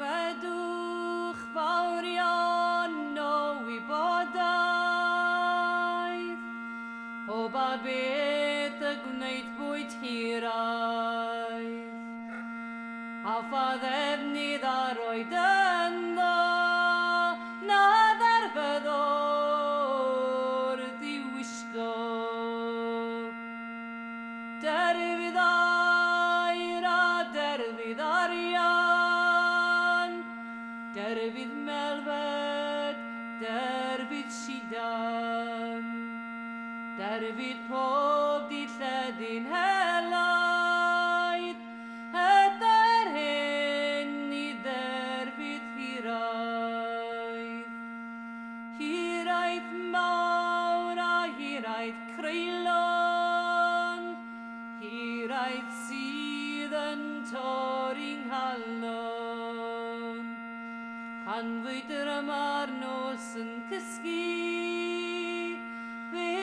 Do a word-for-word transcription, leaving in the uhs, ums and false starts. Fedwch fawrion o wybodaeth, o ba beth y gwneud bwyd hiraeth, a pha ddefnydd ar oed ynddo na dderfyddwr ddiwisgo. Derfydd air a derfydd arian, derfydd melfed, derfydd sidan, derfydd pob dilleddyn helaeth, hyder hyn i derfydd hiraeth. Hiraeth mawr a hiraeth creulon, hiraeth sydd yn torri'n nghalon. Pan fwydr y marnos yn cysgu, fe